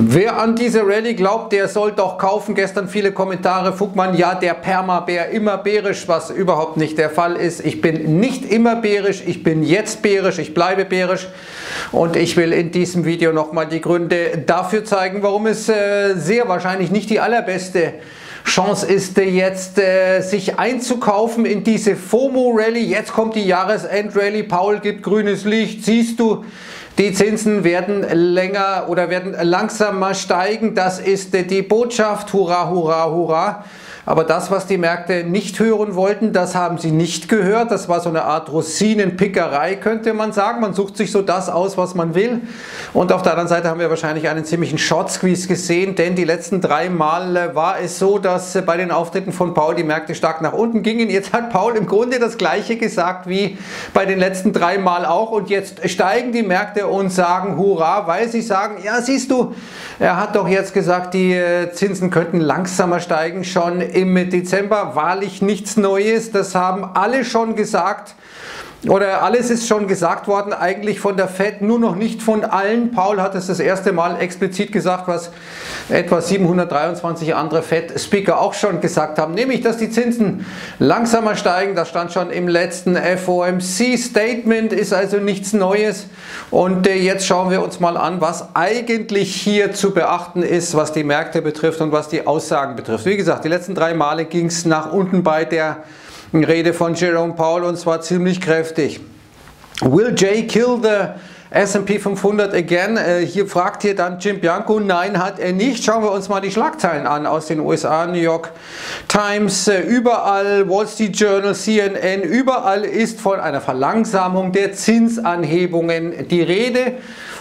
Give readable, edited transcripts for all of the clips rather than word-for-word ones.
Wer an diese Rallye glaubt, der soll doch kaufen. Gestern viele Kommentare, Fugmann, ja, der Perma-Bär, immer bärisch, was überhaupt nicht der Fall ist. Ich bin nicht immer bärisch, ich bin jetzt bärisch, ich bleibe bärisch. Und ich will in diesem Video nochmal die Gründe dafür zeigen, warum es sehr wahrscheinlich nicht die allerbeste Chance ist, jetzt sich einzukaufen in diese FOMO-Rallye. Jetzt kommt die Jahresend-Rallye, Powell gibt grünes Licht, siehst du. Die Zinsen werden länger oder werden langsamer steigen, das ist die Botschaft, hurra, hurra, hurra. Aber das, was die Märkte nicht hören wollten, das haben sie nicht gehört. Das war so eine Art Rosinenpickerei, könnte man sagen. Man sucht sich so das aus, was man will. Und auf der anderen Seite haben wir wahrscheinlich einen ziemlichen Short-Squeeze gesehen, denn die letzten drei Mal war es so, dass bei den Auftritten von Powell die Märkte stark nach unten gingen. Jetzt hat Powell im Grunde das Gleiche gesagt wie bei den letzten drei Mal auch. Und jetzt steigen die Märkte und sagen hurra, weil sie sagen, ja siehst du, er hat doch jetzt gesagt, die Zinsen könnten langsamer steigen, schon im Dezember, wahrlich nichts Neues, das haben alle schon gesagt oder alles ist schon gesagt worden, eigentlich von der Fed, nur noch nicht von allen. Powell hat es das erste Mal explizit gesagt, was etwa 723 andere Fed-Speaker auch schon gesagt haben, nämlich, dass die Zinsen langsamer steigen, das stand schon im letzten FOMC-Statement, ist also nichts Neues. Und jetzt schauen wir uns mal an, was eigentlich hier zu beachten ist, was die Märkte betrifft und was die Aussagen betrifft. Wie gesagt, die letzten drei Male ging es nach unten bei der Rede von Jerome Powell und zwar ziemlich kräftig. Will Jay kill the S&P 500 again? Hier fragt hier dann Jim Bianco, nein, hat er nicht. Schauen wir uns mal die Schlagzeilen an aus den USA, New York Times, überall, Wall Street Journal, CNN, überall ist von einer Verlangsamung der Zinsanhebungen die Rede.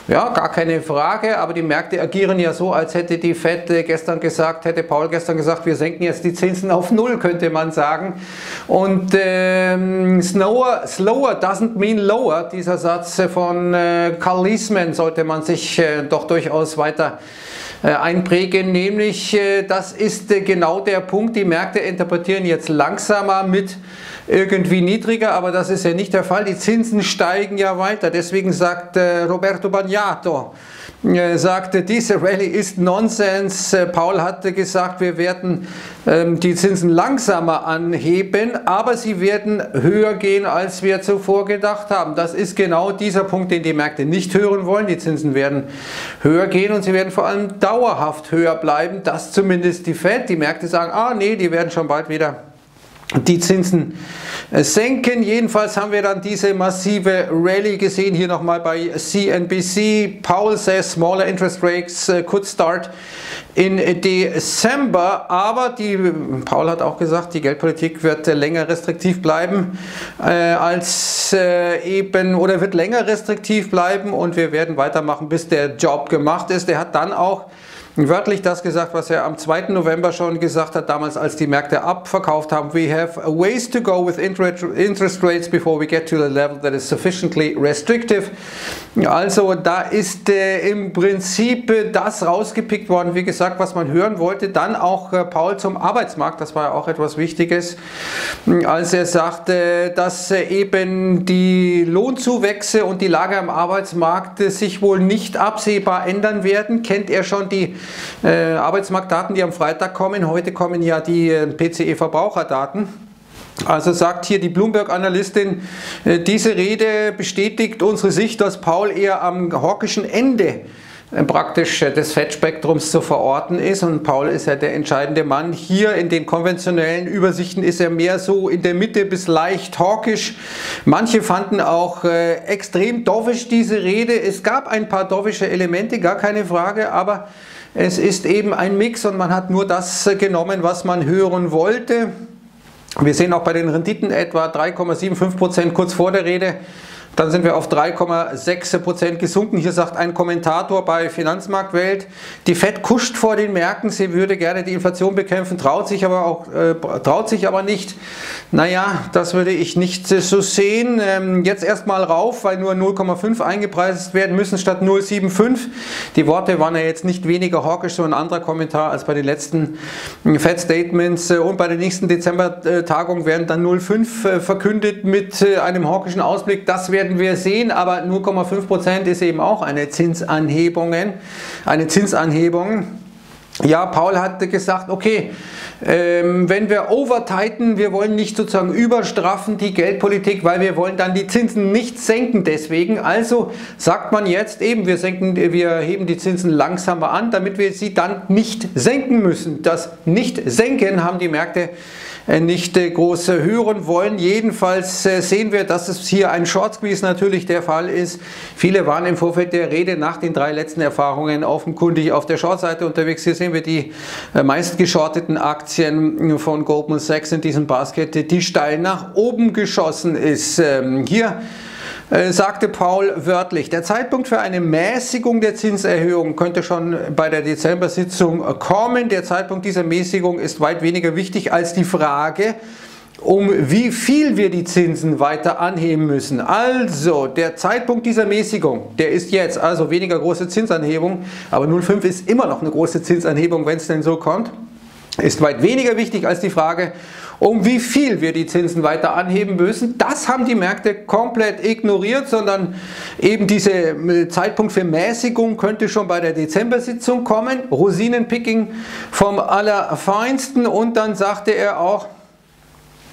Ja, gar keine Frage, aber die Märkte agieren ja so, als hätte die Fed gestern gesagt, hätte Powell gestern gesagt, wir senken jetzt die Zinsen auf Null, könnte man sagen. Und slower doesn't mean lower, dieser Satz von Carl Liesmann sollte man sich doch durchaus weiter einprägen, nämlich das ist genau der Punkt, die Märkte interpretieren jetzt langsamer mit irgendwie niedriger, aber das ist ja nicht der Fall, die Zinsen steigen ja weiter, deswegen sagt Roberto Bagnato, sagte, diese Rallye ist Nonsens. Powell hatte gesagt, wir werden die Zinsen langsamer anheben, aber sie werden höher gehen, als wir zuvor gedacht haben. Das ist genau dieser Punkt, den die Märkte nicht hören wollen. Die Zinsen werden höher gehen und sie werden vor allem dauerhaft höher bleiben. Das zumindest die Fed. Die Märkte sagen, ah nee, die werden schon bald wieder die Zinsen senken. Jedenfalls haben wir dann diese massive Rallye gesehen, hier nochmal bei CNBC. Powell says smaller interest rates could start in December, aber Powell hat auch gesagt, die Geldpolitik wird länger restriktiv bleiben wird länger restriktiv bleiben und wir werden weitermachen, bis der Job gemacht ist. Er hat dann auch wörtlich das gesagt, was er am 2. November schon gesagt hat, damals als die Märkte abverkauft haben. We have a ways to go with interest rates before we get to the level that is sufficiently restrictive. Also da ist im Prinzip das rausgepickt worden, wie gesagt, was man hören wollte. Dann auch Powell zum Arbeitsmarkt, das war ja auch etwas Wichtiges, als er sagte, dass eben die Lohnzuwächse und die Lage am Arbeitsmarkt sich wohl nicht absehbar ändern werden. Kennt er schon die Arbeitsmarktdaten, die am Freitag kommen. Heute kommen ja die PCE-Verbraucherdaten. Also sagt hier die Bloomberg-Analystin, diese Rede bestätigt unsere Sicht, dass Powell eher am hawkischen Ende praktisch des Fed-Spektrums zu verorten ist und Powell ist ja der entscheidende Mann. Hier in den konventionellen Übersichten ist er mehr so in der Mitte bis leicht hawkisch. Manche fanden auch extrem dovish diese Rede. Es gab ein paar dovische Elemente, gar keine Frage, aber es ist eben ein Mix und man hat nur das genommen, was man hören wollte. Wir sehen auch bei den Renditen etwa 3,75% kurz vor der Rede. Dann sind wir auf 3,6% gesunken. Hier sagt ein Kommentator bei Finanzmarktwelt, die Fed kuscht vor den Märkten, sie würde gerne die Inflation bekämpfen, traut sich aber nicht. Naja, das würde ich nicht so sehen. Jetzt erstmal rauf, weil nur 0,5 eingepreist werden müssen statt 0,75. Die Worte waren ja jetzt nicht weniger hawkisch, so ein anderer Kommentar als bei den letzten Fed-Statements. Und bei der nächsten Dezember-Tagung werden dann 0,5 verkündet mit einem hawkischen Ausblick. Das werden werden wir sehen, aber 0,5% ist eben auch eine Zinsanhebung. Ja, Paul hatte gesagt, okay, wenn wir overtighten, wir wollen nicht sozusagen überstraffen die Geldpolitik, weil wir wollen dann die Zinsen nicht senken deswegen. Also sagt man jetzt eben, wir heben die Zinsen langsamer an, damit wir sie dann nicht senken müssen. Das Nicht-Senken haben die Märkte nicht groß hören wollen. Jedenfalls sehen wir, dass es hier ein Short Squeeze natürlich der Fall ist. Viele waren im Vorfeld der Rede nach den drei letzten Erfahrungen offenkundig auf der Short-Seite unterwegs. Hier sehen wir die meist geschorteten Aktien von Goldman Sachs in diesem Basket, die steil nach oben geschossen ist. Hier sagte Paul wörtlich, der Zeitpunkt für eine Mäßigung der Zinserhöhung könnte schon bei der Dezember-Sitzung kommen. Der Zeitpunkt dieser Mäßigung ist weit weniger wichtig als die Frage, um wie viel wir die Zinsen weiter anheben müssen. Also der Zeitpunkt dieser Mäßigung, der ist jetzt, also weniger große Zinsanhebung, aber 0,5 ist immer noch eine große Zinsanhebung, wenn es denn so kommt, ist weit weniger wichtig als die Frage, um wie viel wir die Zinsen weiter anheben müssen. Das haben die Märkte komplett ignoriert, sondern eben dieser Zeitpunkt für Mäßigung könnte schon bei der Dezember-Sitzung kommen. Rosinenpicking vom Allerfeinsten. Und dann sagte er auch,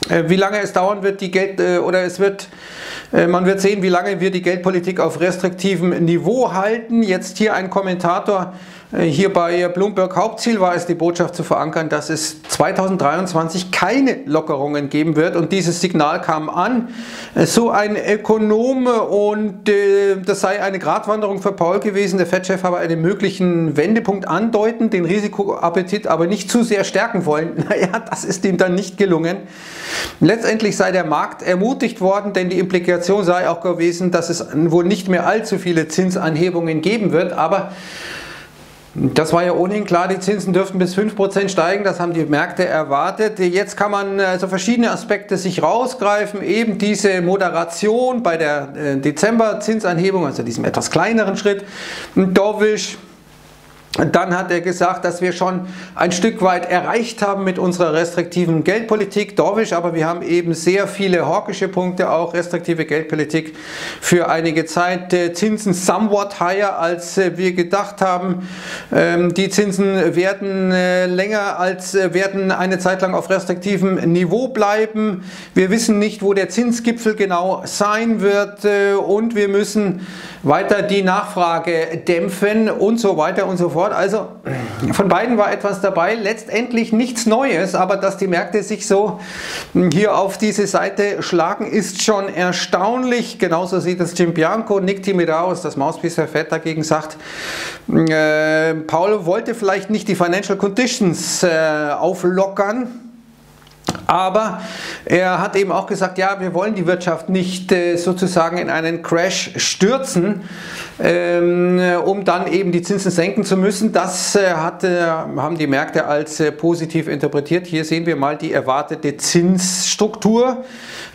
wie lange es dauern wird, man wird sehen, wie lange wir die Geldpolitik auf restriktivem Niveau halten. Jetzt hier ein Kommentator, hier bei Bloomberg, Hauptziel war es, die Botschaft zu verankern, dass es 2023 keine Lockerungen geben wird, und dieses Signal kam an. So ein Ökonom, und das sei eine Gratwanderung für Paul gewesen. Der Fed-Chef habe einen möglichen Wendepunkt andeuten, den Risikoappetit aber nicht zu sehr stärken wollen. Naja, das ist ihm dann nicht gelungen. Letztendlich sei der Markt ermutigt worden, denn die Implikation sei auch gewesen, dass es wohl nicht mehr allzu viele Zinsanhebungen geben wird, aber das war ja ohnehin klar, die Zinsen dürften bis 5% steigen, das haben die Märkte erwartet. Jetzt kann man also verschiedene Aspekte sich rausgreifen, eben diese Moderation bei der Dezember-Zinsanhebung, also diesem etwas kleineren Schritt, dovish. Dann hat er gesagt, dass wir schon ein Stück weit erreicht haben mit unserer restriktiven Geldpolitik, dovish, aber wir haben eben sehr viele hawkische Punkte, auch restriktive Geldpolitik für einige Zeit, Zinsen somewhat higher, als wir gedacht haben, die Zinsen werden werden eine Zeit lang auf restriktivem Niveau bleiben, wir wissen nicht, wo der Zinsgipfel genau sein wird, und wir müssen weiter die Nachfrage dämpfen und so weiter und so fort. Also von beiden war etwas dabei, letztendlich nichts Neues, aber dass die Märkte sich so hier auf diese Seite schlagen, ist schon erstaunlich. Genauso sieht es Jim Bianco, Nick Timiraos, das Mouthpiece der Fed, dagegen sagt, Paul wollte vielleicht nicht die Financial Conditions auflockern, aber er hat eben auch gesagt, ja, wir wollen die Wirtschaft nicht sozusagen in einen Crash stürzen, um dann eben die Zinsen senken zu müssen. Das haben die Märkte als positiv interpretiert. Hier sehen wir mal die erwartete Zinsstruktur.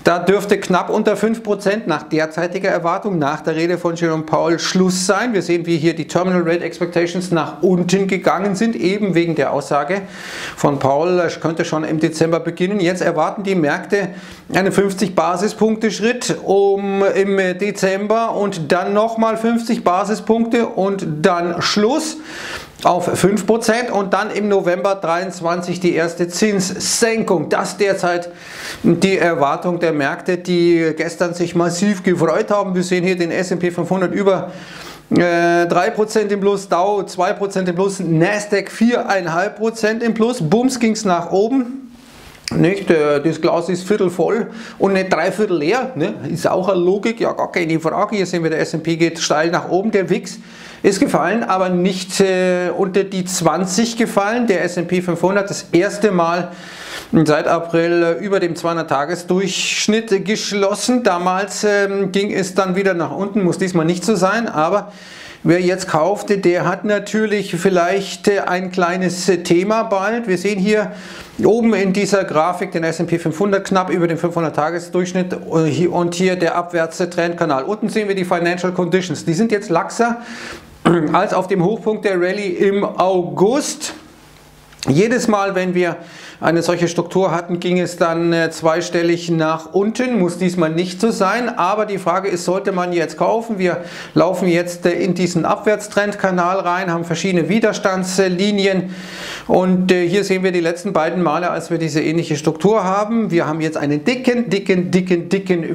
Da dürfte knapp unter 5% nach derzeitiger Erwartung, nach der Rede von Jerome Powell, Schluss sein. Wir sehen, wie hier die Terminal Rate Expectations nach unten gegangen sind, eben wegen der Aussage von Powell, das könnte schon im Dezember beginnen. Jetzt erwarten die Märkte einen 50-Basispunkte-Schritt im Dezember und dann nochmal 50 Basispunkte und dann Schluss auf 5% und dann im November 23 die erste Zinssenkung. Das derzeit die Erwartung der Märkte, die gestern sich massiv gefreut haben. Wir sehen hier den S&P 500 über 3% im Plus, Dow 2% im Plus, NASDAQ 4,5% im Plus. Bums ging es nach oben. Nicht, das Glas ist viertel voll und nicht dreiviertel leer, ne? Ist auch eine Logik, ja, gar keine Frage. Hier sehen wir, der S&P geht steil nach oben, der VIX ist gefallen, aber nicht unter die 20 gefallen. Der S&P 500 das erste Mal seit April über dem 200-Tages-Durchschnitt geschlossen. Damals ging es dann wieder nach unten, muss diesmal nicht so sein, aber wer jetzt kaufte, der hat natürlich vielleicht ein kleines Thema bald. Wir sehen hier oben in dieser Grafik den S&P 500 knapp über dem 500-Tages-Durchschnitt und hier der abwärts Trendkanal. Unten sehen wir die Financial Conditions. Die sind jetzt laxer als auf dem Hochpunkt der Rallye im August. Jedes Mal, wenn wir eine solche Struktur hatten, ging es dann zweistellig nach unten. Muss diesmal nicht so sein, aber die Frage ist, sollte man jetzt kaufen? Wir laufen jetzt in diesen Abwärtstrendkanal rein, haben verschiedene Widerstandslinien und hier sehen wir die letzten beiden Male, als wir diese ähnliche Struktur haben. Wir haben jetzt einen dicken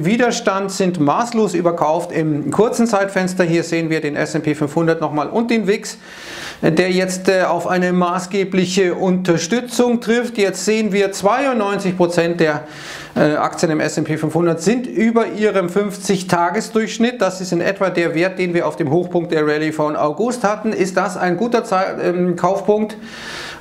Widerstand, sind maßlos überkauft im kurzen Zeitfenster. Hier sehen wir den S&P 500 nochmal und den VIX, der jetzt auf eine maßgebliche Unterstützung trifft. Jetzt sehen wir, 92% der Aktien im S&P 500 sind über ihrem 50-Tages-Durchschnitt. Das ist in etwa der Wert, den wir auf dem Hochpunkt der Rallye von August hatten. Ist das ein guter Kaufpunkt,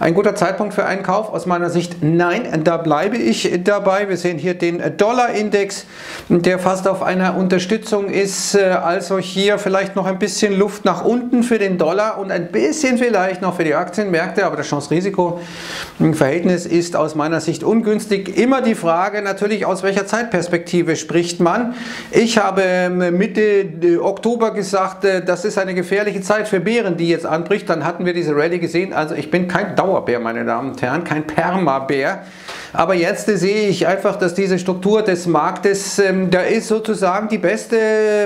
ein guter Zeitpunkt für einen Kauf? Aus meiner Sicht nein, da bleibe ich dabei. Wir sehen hier den Dollar-Index, der fast auf einer Unterstützung ist. Also hier vielleicht noch ein bisschen Luft nach unten für den Dollar und ein bisschen vielleicht noch für die Aktienmärkte, aber das Chance-Risiko-Verhältnis ist aus meiner Sicht ungünstig. Immer die Frage natürlich, aus welcher Zeitperspektive spricht man. Ich habe Mitte Oktober gesagt, das ist eine gefährliche Zeit für Bären, die jetzt anbricht. Dann hatten wir diese Rallye gesehen. Also ich bin kein Dauerbär, meine Damen und Herren, kein Permabär. Aber jetzt sehe ich einfach, dass diese Struktur des Marktes, da ist sozusagen die beste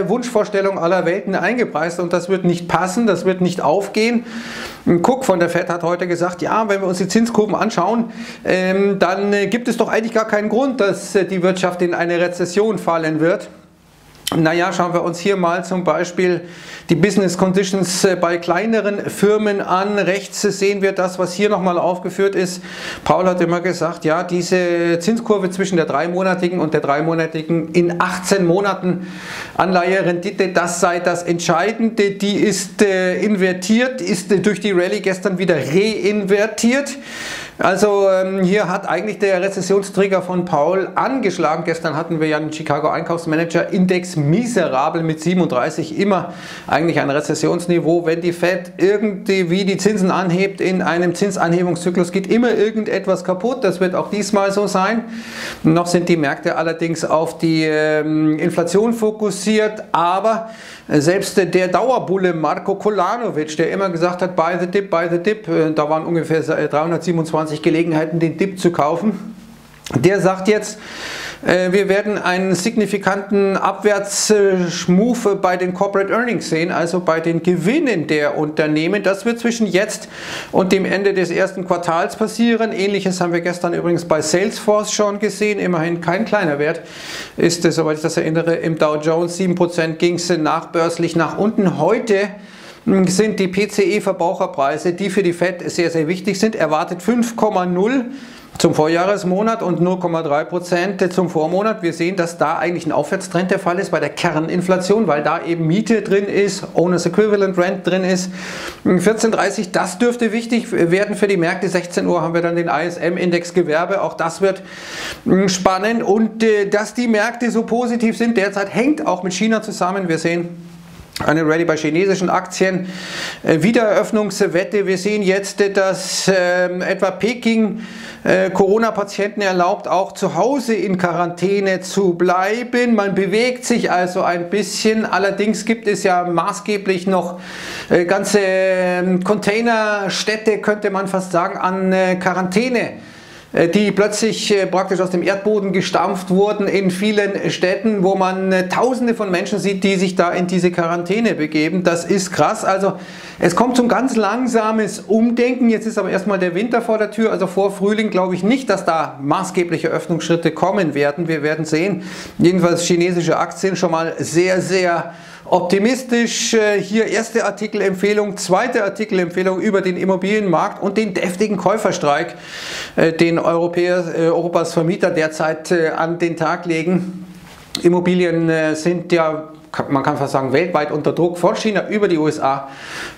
Wunschvorstellung aller Welten eingepreist und das wird nicht passen, das wird nicht aufgehen. Cook von der Fed hat heute gesagt, ja, wenn wir uns die Zinskurven anschauen, dann gibt es doch eigentlich gar keinen Grund, dass die Wirtschaft in eine Rezession fallen wird. Naja, schauen wir uns hier mal zum Beispiel die Business Conditions bei kleineren Firmen an. Rechts sehen wir das, was hier nochmal aufgeführt ist. Paul hat immer gesagt, ja, diese Zinskurve zwischen der 3-monatigen und der 3-monatigen in 18 Monaten Anleiherendite, das sei das Entscheidende. Die ist invertiert, ist durch die Rallye gestern wieder reinvertiert. Also hier hat eigentlich der Rezessionstrigger von Powell angeschlagen. Gestern hatten wir ja den Chicago Einkaufsmanager Index miserabel mit 37, immer eigentlich ein Rezessionsniveau. Wenn die Fed irgendwie die Zinsen anhebt, in einem Zinsanhebungszyklus geht immer irgendetwas kaputt. Das wird auch diesmal so sein. Noch sind die Märkte allerdings auf die Inflation fokussiert, aber selbst der Dauerbulle Marco Kolanovic, der immer gesagt hat, buy the dip, da waren ungefähr 327 Gelegenheiten, den Dip zu kaufen. Der sagt jetzt, wir werden einen signifikanten Abwärtsschmove bei den Corporate Earnings sehen, also bei den Gewinnen der Unternehmen. Das wird zwischen jetzt und dem Ende des ersten Quartals passieren. Ähnliches haben wir gestern übrigens bei Salesforce schon gesehen. Immerhin kein kleiner Wert ist es, soweit ich das erinnere, im Dow Jones 7% ging es nachbörslich nach unten. Heute sind die PCE-Verbraucherpreise, die für die Fed sehr, sehr wichtig sind, erwartet 5,0 zum Vorjahresmonat und 0,3% zum Vormonat. Wir sehen, dass da eigentlich ein Aufwärtstrend der Fall ist bei der Kerninflation, weil da eben Miete drin ist, Owners Equivalent Rent drin ist. 14,30, das dürfte wichtig werden für die Märkte. 16 Uhr haben wir dann den ISM-Index Gewerbe, auch das wird spannend. Und dass die Märkte so positiv sind derzeit, hängt auch mit China zusammen. Wir sehen eine Rallye bei chinesischen Aktien, Wiedereröffnungswette. Wir sehen jetzt, dass etwa Peking Corona-Patienten erlaubt, auch zu Hause in Quarantäne zu bleiben. Man bewegt sich also ein bisschen. Allerdings gibt es ja maßgeblich noch ganze Containerstädte, könnte man fast sagen, an Quarantäne, die plötzlich praktisch aus dem Erdboden gestampft wurden in vielen Städten, wo man Tausende von Menschen sieht, die sich da in diese Quarantäne begeben. Das ist krass. Also es kommt zum ganz langsames Umdenken. Jetzt ist aber erstmal der Winter vor der Tür. Also vor Frühling glaube ich nicht, dass da maßgebliche Öffnungsschritte kommen werden. Wir werden sehen. Jedenfalls chinesische Aktien schon mal sehr, sehr optimistisch. Hier erste Artikelempfehlung, zweite Artikelempfehlung über den Immobilienmarkt und den deftigen Käuferstreik, den Europas Vermieter derzeit an den Tag legen. Immobilien sind ja, man kann fast sagen, weltweit unter Druck, von China über die USA,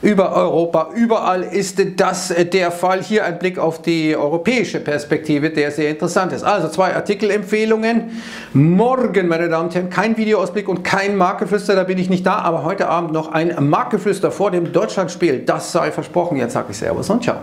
über Europa, überall ist das der Fall. Hier ein Blick auf die europäische Perspektive, der sehr interessant ist. Also zwei Artikelempfehlungen. Morgen, meine Damen und Herren, kein Videoausblick und kein Marktgeflüster, da bin ich nicht da, aber heute Abend noch ein Marktgeflüster vor dem Deutschlandspiel. Das sei versprochen. Jetzt sage ich Servus und Ciao.